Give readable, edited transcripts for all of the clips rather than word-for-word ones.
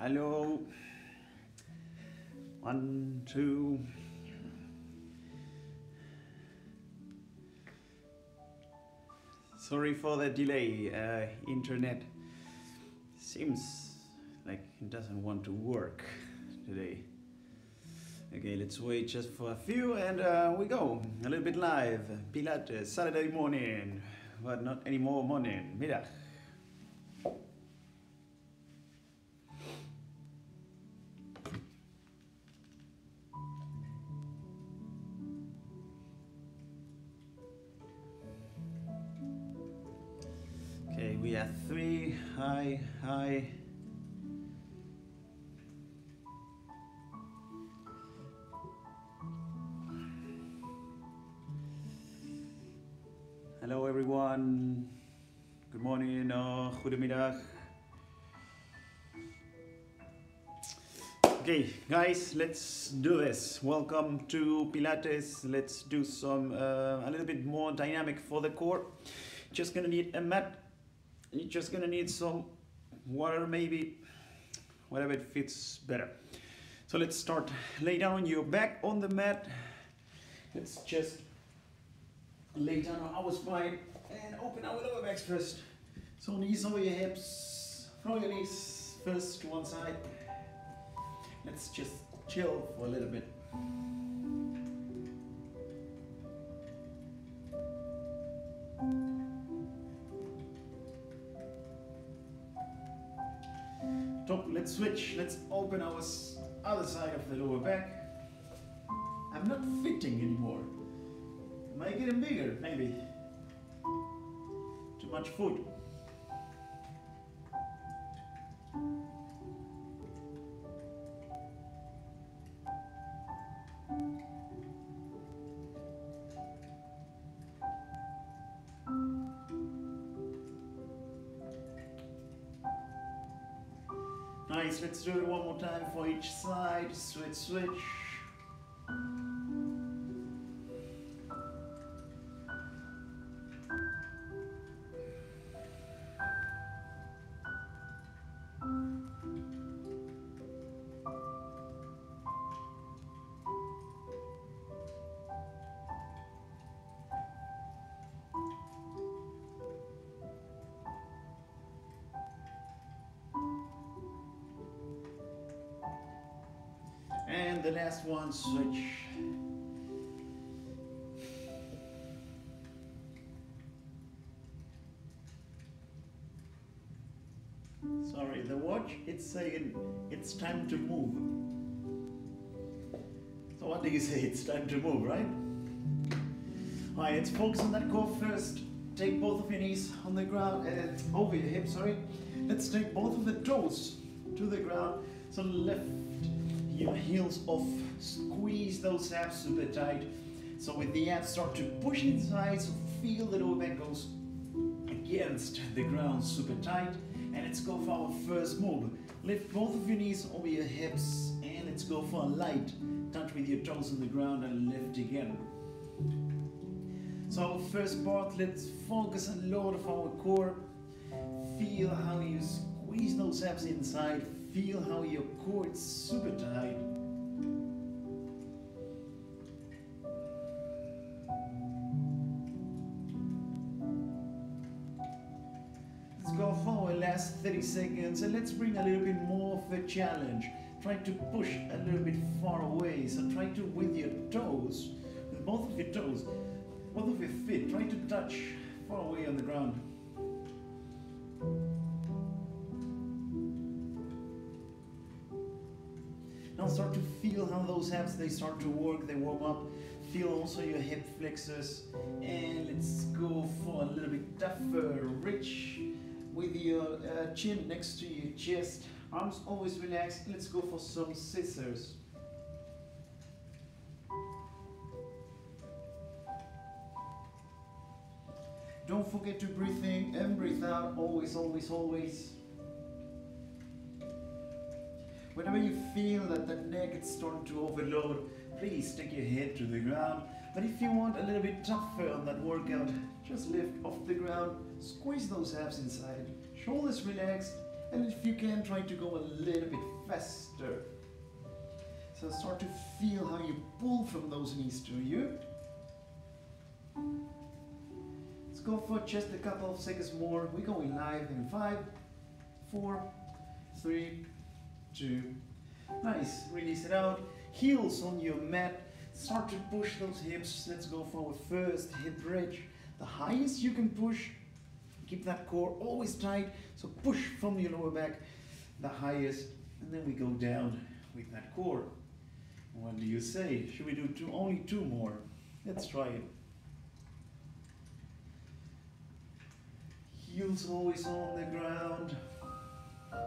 Hello. 1, 2. Sorry for the delay. Internet seems like it doesn't want to work today. Okay, let's wait just for a few and we go. A little bit live. Pilates, Saturday morning. But not anymore morning. Middag. Okay, we are 3. Hi, hi. Hello everyone, good morning or goedemiddag. Okay guys, let's do this. Welcome to Pilates. Let's do some a little bit more dynamic for the core. Just gonna need a mat, you're just gonna need some water, maybe whatever it fits better. So let's start. Lay down your back on the mat. Let's just lay down on our spine and open our lower backs first. So knees over your hips, throw your knees first to one side. Let's just chill for a little bit. Top, let's switch, let's open our other side of the lower back. I'm not fitting anymore. Make it bigger, maybe. Too much food. Nice, let's do it one more time for each side. Switch, switch. And the last one, switch. Sorry, the watch, it's saying it's time to move. So what do you say? It's time to move, right? All right, let's focus on that core first. Take both of your knees on the ground, over your hips, sorry. Let's take both of the toes to the ground. So left your heels off, squeeze those abs super tight. So with the abs start to push inside, so feel the lower back goes against the ground super tight. And let's go for our first move. Lift both of your knees over your hips and let's go for a light touch with your toes on the ground and lift again. So our first part, let's focus on load of our core. Feel how you squeeze those abs inside. Feel how your core is super tight. Let's go for our last 30 seconds and let's bring a little bit more of a challenge. Try to push a little bit far away. So try to, with your toes, with both of your toes, both of your feet, try to touch far away on the ground. Now start to feel how those abs, they start to work, they warm up. Feel also your hip flexors. And let's go for a little bit tougher, rich, with your chin next to your chest. Arms always relaxed. Let's go for some scissors. Don't forget to breathe in and breathe out, always, always, always. Whenever you feel that the neck is starting to overload, please take your head to the ground. But if you want a little bit tougher on that workout, just lift off the ground, squeeze those abs inside, shoulders relaxed, and if you can, try to go a little bit faster. So start to feel how you pull from those knees to you. Let's go for just a couple of seconds more. We're going live in 5, 4, 3, 2. Nice, release it out. Heels on your mat. Start to push those hips. Let's go for a first hip bridge. The highest you can push. Keep that core always tight. So push from your lower back, the highest. And then we go down with that core. What do you say? Should we do only two more? Let's try it. Heels always on the ground.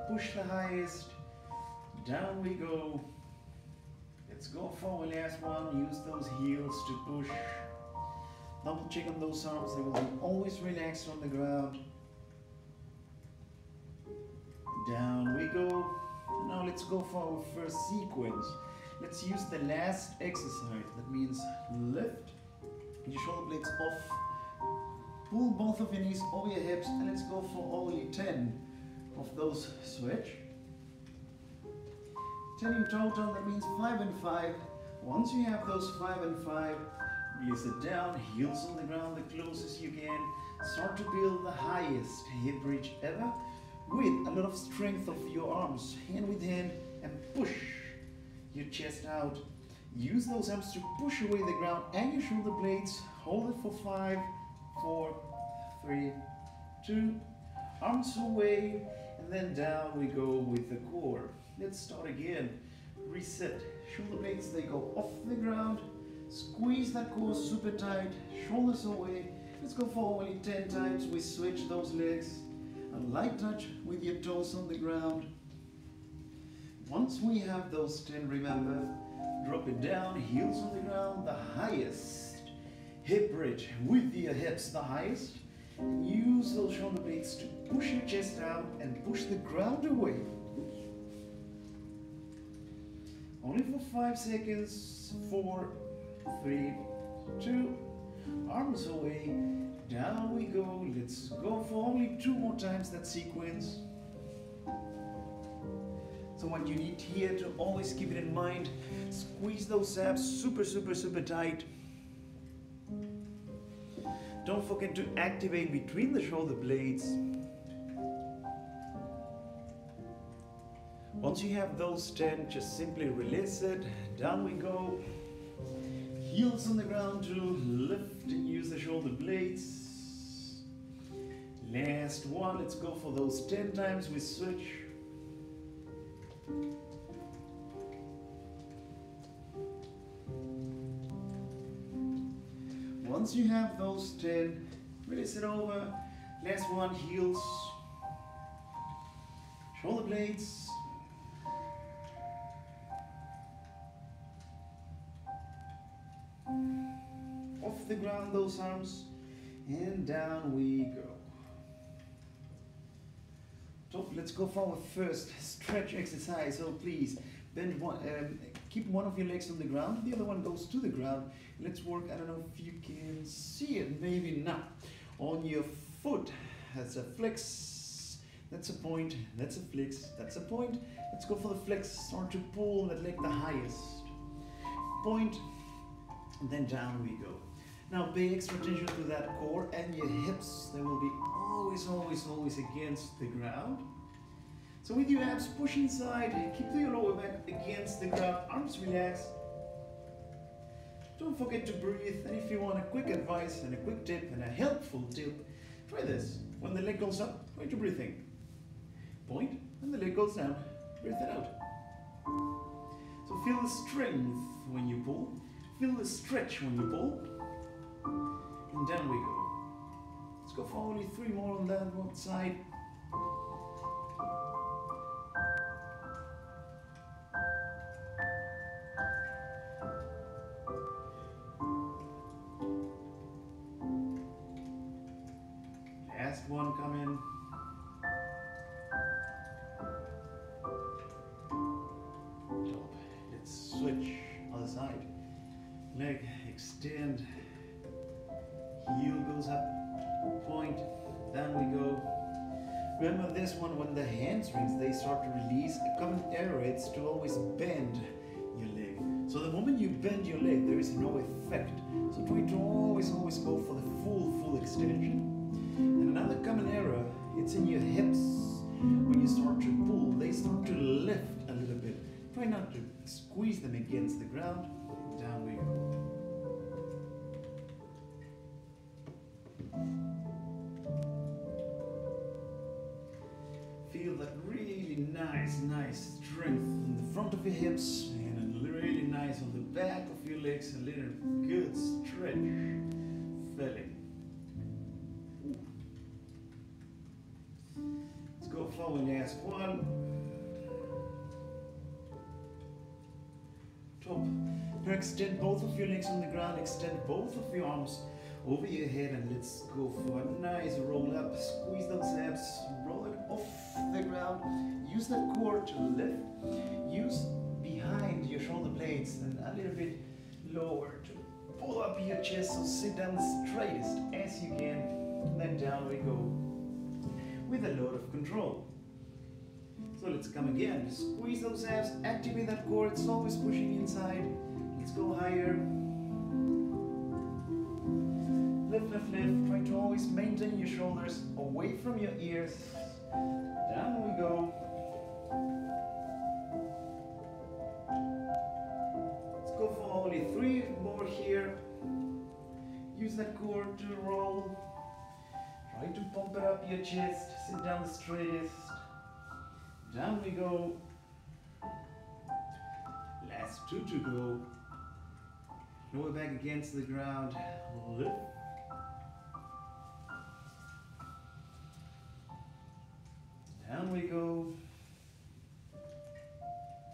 Push the highest. Down we go. Let's go for the last one. Use those heels to push. Double check on those arms. They will be always relaxed on the ground. Down we go. Now let's go for our first sequence. Let's use the last exercise. That means lift your shoulder blades off. Pull both of your knees over your hips, and let's go for only 10 of those. Switch. 10 in total, that means 5 and 5. Once you have those 5 and 5, release it down, heels on the ground, the closest you can. Start to build the highest hip bridge ever with a lot of strength of your arms, hand with hand, and push your chest out. Use those arms to push away the ground and your shoulder blades. Hold it for 5, 4, 3, 2. Arms away, and then down we go with the core. Let's start again. Reset. Shoulder blades, they go off the ground. Squeeze that core super tight. Shoulders away. Let's go for only 10 times. We switch those legs. A light touch with your toes on the ground. Once we have those 10, remember, drop it down. Heels on the ground. The highest hip bridge with your hips, the highest. And use those shoulder blades to push your chest out and push the ground away. Only for 5 seconds. 4, 3, 2. Arms away. Down we go. Let's go for only 2 more times that sequence. So what you need here to always keep it in mind, squeeze those abs super tight. Don't forget to activate between the shoulder blades. Once you have those 10, just simply release it. Down we go. Heels on the ground to lift and use the shoulder blades. Last one, let's go for those 10 times. We switch. Once you have those 10, release it over. Last one, heels, shoulder blades. Off the ground, those arms, and down we go. Top, let's go for our first stretch exercise. So please bend one, keep one of your legs on the ground, the other one goes to the ground. Let's work, I don't know if you can see it, maybe not, on your foot. That's a flex, that's a point, that's a flex, that's a point. Let's go for the flex. Start to pull that leg the highest, point, and then down we go. Now pay extra attention to that core and your hips. They will be always against the ground. So with your abs, push inside, keep your lower back against the ground, arms relaxed. Don't forget to breathe. And if you want a quick advice and a quick tip and a helpful tip, try this. When the leg goes up, try to breathe in. Point, and the leg goes down, breathe it out. So feel the strength when you pull, feel the stretch when you pull, and down we go. Let's go for only 3 more on that one side. Last one, come in. Top. Let's switch, other side. Leg, extend. Heel goes up. Point, down we go. Remember this one, when the hamstrings, they start to release, a common error is to always bend your leg. So the moment you bend your leg, there is no effect. So try to always go for the full extension. And another common error, it's in your hips. When you start to pull, they start to lift a little bit. Try not to squeeze them against the ground. Down we go. Feel that really nice strength in the front of your hips, and really nice on the back of your legs, a little good stretch feeling. Let's go forward, last one. Top. Now extend both of your legs on the ground, extend both of your arms over your head, and let's go for a nice roll up. Squeeze those abs, roll it off the ground, use that core to lift, use behind your shoulder blades and a little bit lower to pull up your chest. So sit down straightest as you can, and then down we go with a load of control. So let's come again, squeeze those abs, activate that core, it's always pushing inside. Let's go higher. Lift, try to always maintain your shoulders away from your ears. Down we go. Let's go for only three more here. Use that core to roll. Try to pump it up your chest, sit down straightest. Down we go. Last two to go. Lower back against the ground. Lift. Down we go.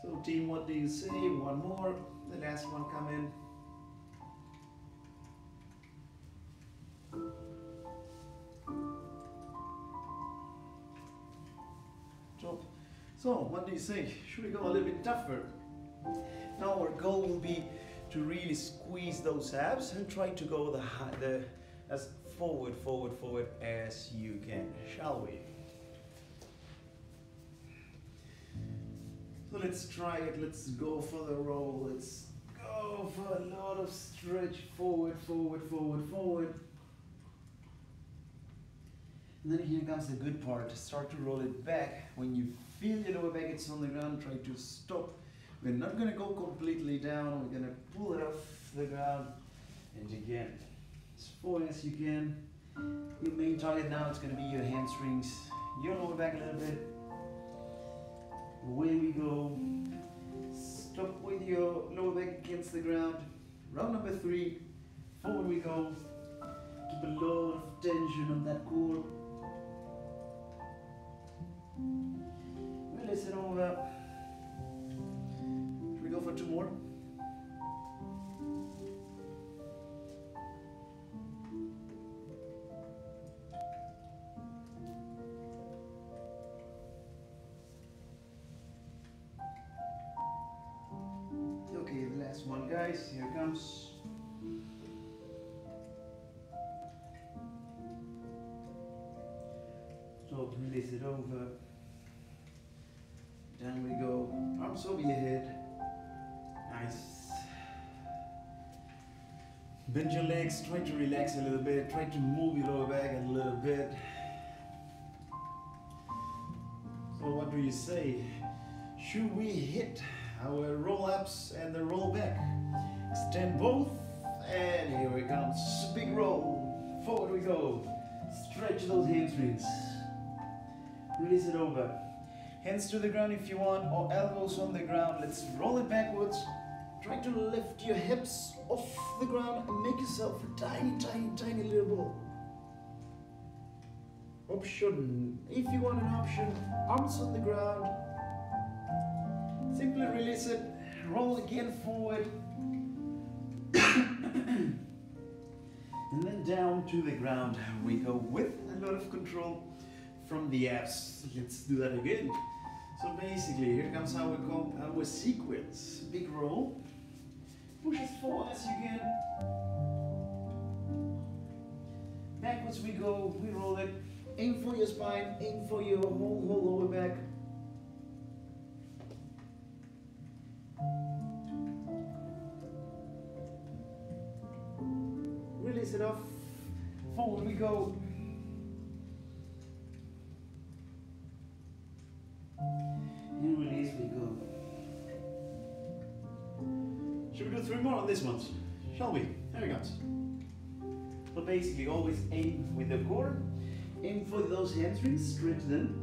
So team, what do you say? One more. The last one come in. Top. So what do you say? Should we go a little bit tougher? Now our goal will be to really squeeze those abs and try to go as forward as you can, shall we? So let's try it, let's go for the roll, let's go for a lot of stretch, forward. And then here comes the good part, start to roll it back. When you feel your lower back, it's on the ground, try to stop. We're not going to go completely down, we're going to pull it off the ground, and again, as far as you can. Your main target now is going to be your hamstrings, your lower back a little bit. Away we go. Stop with your lower back against the ground. Round number three, forward we go. Keep a lot of tension on that core. Release it over. We go for two more. Okay, the last one, guys. Here it comes. So release it over. Down we go. Arms over your head. Nice. Bend your legs, try to relax a little bit, try to move your lower back a little bit. So what do you say? Should we hit our roll-ups and the roll back? Extend both, and here it comes. Big roll, forward we go. Stretch those hamstrings. Release it over. Hands to the ground if you want, or elbows on the ground. Let's roll it backwards. Try to lift your hips off the ground and make yourself a tiny little ball. Option, if you want an option, arms on the ground. Simply release it, roll again forward. And then down to the ground. We go with a lot of control from the abs. Let's do that again. So basically, here comes how we go, our sequence. Big roll. Push as far as you can. Backwards we go, we roll it. aim for your spine, aim for your whole lower back. Release it off, forward we go. And release we go. Should we do three more on this one? Shall we? There we go. But basically always aim with the core. Aim for those hamstrings, stretch them.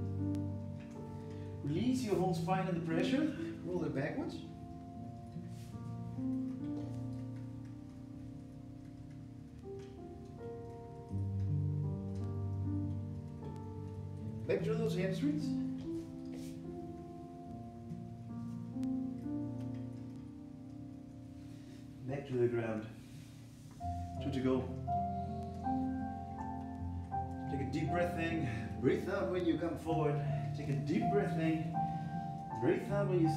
Release your whole spine under pressure, roll it backwards. Back to those hamstrings. Back to the ground. Two to go. Take a deep breath in. Breathe out when you come forward. Take a deep breath in. Breathe out when you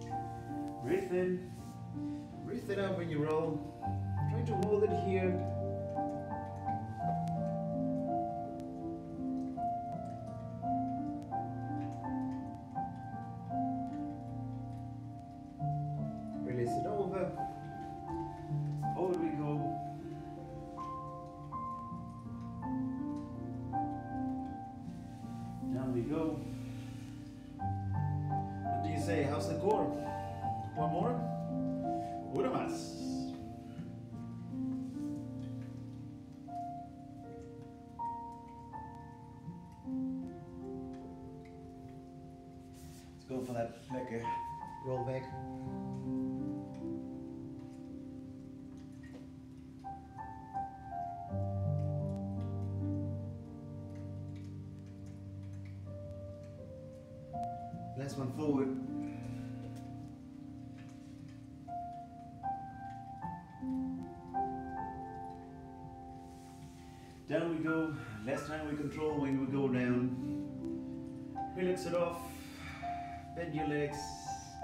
stretch. Breathe in. Breathe it out when you roll. Try to hold it here. Go for that, like a roll back. Last one forward. Down we go. Last time we control when we go down. Relax it off. Bend your legs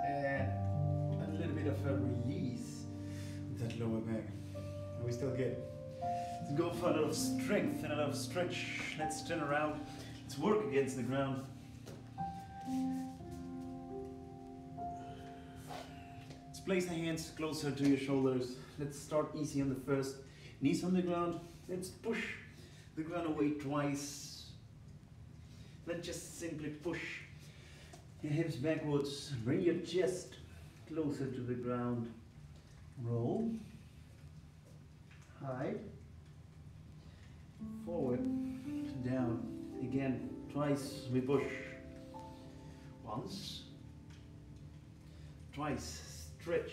and a little bit of a release with that lower back. And we still get it. Let's go for a lot of strength and a lot of stretch. Let's turn around. Let's work against the ground. Let's place the hands closer to your shoulders. Let's start easy on the first. Knees on the ground. Let's push the ground away twice. Let's just simply push. Your hips backwards, bring your chest closer to the ground, roll, high, forward, down, again, twice we push, once, twice, stretch,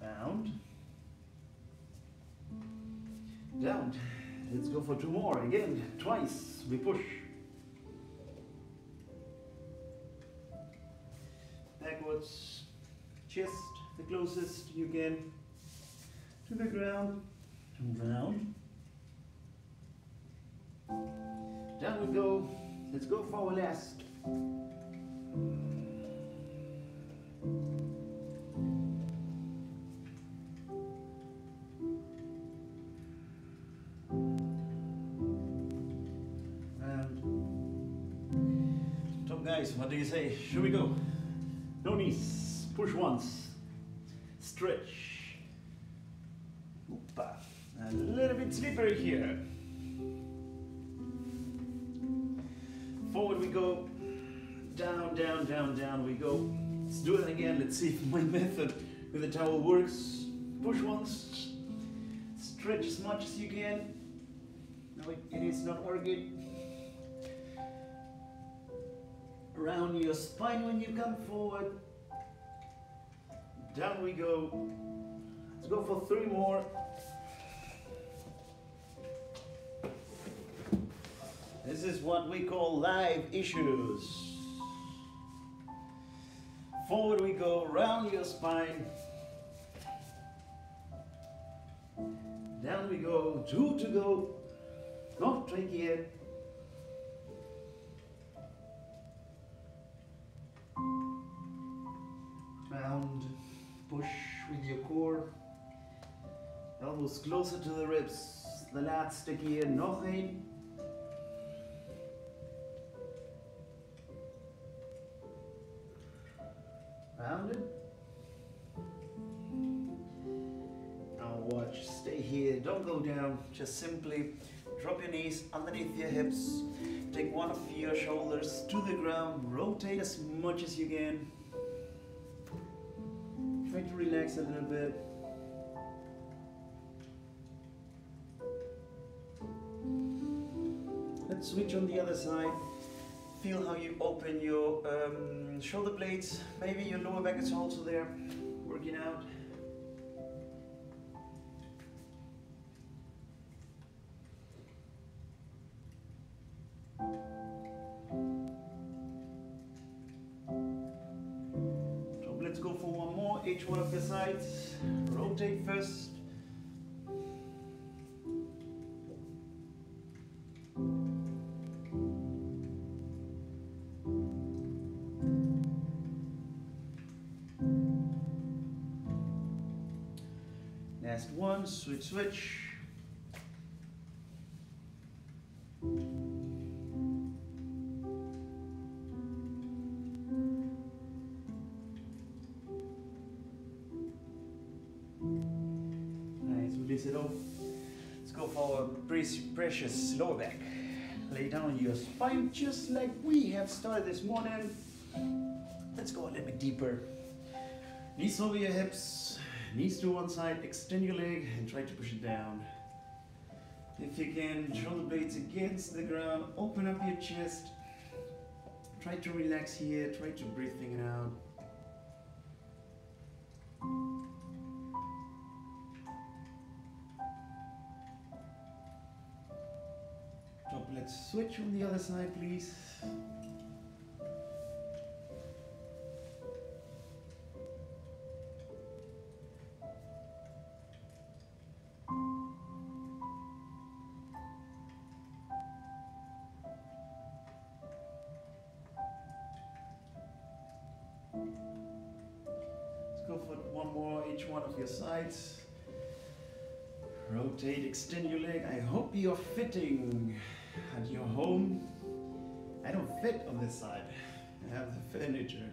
bound, down. Let's go for two more. Again, twice. We push. Backwards. Chest the closest you can to the ground. And round. Down we go. Let's go for our last. Guys, what do you say? Should we go? No knees. Push once. Stretch. Opa. A little bit slippery here. Forward we go. Down, down, down, down we go. Let's do it again. Let's see if my method with the towel works. Push once. Stretch as much as you can. No, it is not working. Around your spine when you come forward. Down we go. Let's go for three more. This is what we call live issues. Forward we go, round your spine. Down we go, two to go. Not tricky yet. your core, elbows closer to the ribs, the lats stick here, nog één. Rounded. Now watch, stay here, don't go down, just simply drop your knees underneath your hips, take one of your shoulders to the ground, rotate as much as you can, try to relax a little bit. Let's switch on the other side, feel how you open your shoulder blades, maybe your lower back is also there, working out. Each one of your sides, rotate first. Last one, switch, switch. Precious lower back. Lay down your spine just like we have started this morning. Let's go a little bit deeper. Knees over your hips, knees to one side, extend your leg and try to push it down. If you can, shoulder blades against the ground, open up your chest. Try to relax here, try to breathe in and out. Let's switch on the other side, please. Let's go for one more, each one of your sides. Rotate, extend your leg. I hope you're fitting at your home. I don't fit on this side. I have the furniture.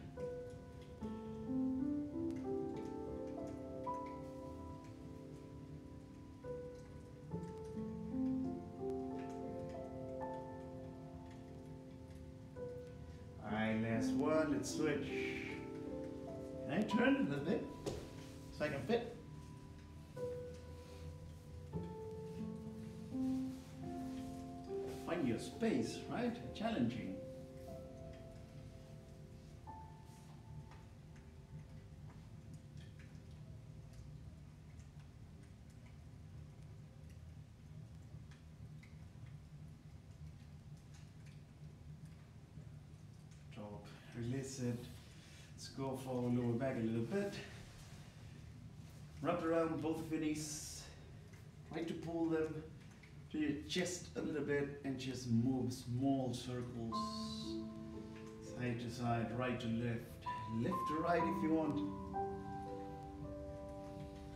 All right, last one. Let's switch. Can I turn a little bit so I can fit? Your space, right? Challenging. Drop, release it. Let's go for lower back a little bit. Wrap around both of your knees. Try to pull them to your chest a little bit and just move small circles, side to side, right to left, left to right if you want.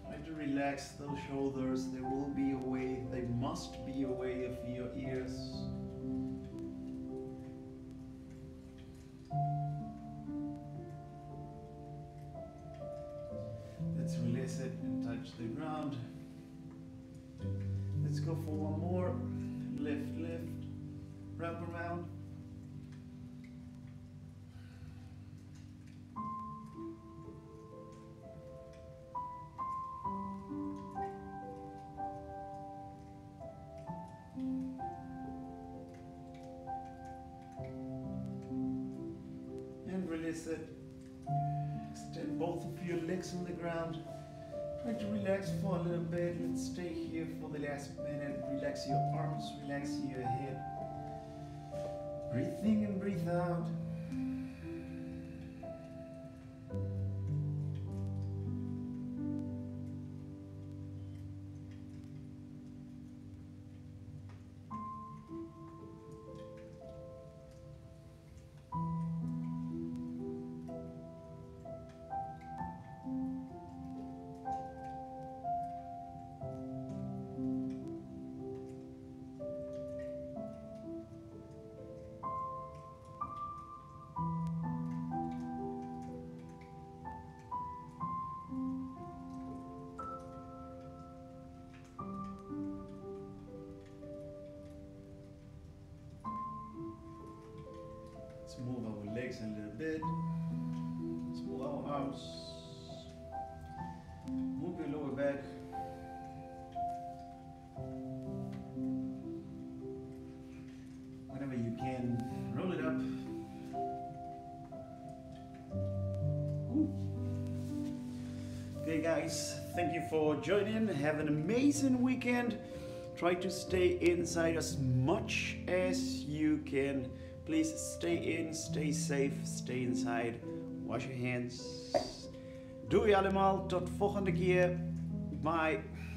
Try to relax those shoulders, they will be away, they must be away of your ears. Let's release it and touch the ground. Let's go for one more. Lift, lift, wrap around. And release it. Extend both of your legs on the ground. Try to relax for a little bit. Let's stay here for the last minute. Relax your arms, relax your head. Breathe in and breathe out. legs a little bit. Pull our arms. Move your lower back. Whenever you can, roll it up. Ooh. Okay guys, thank you for joining. Have an amazing weekend. Try to stay inside as much as you can. Please stay in, stay safe, stay inside. Wash your hands. Doei allemaal, tot volgende keer. Bye.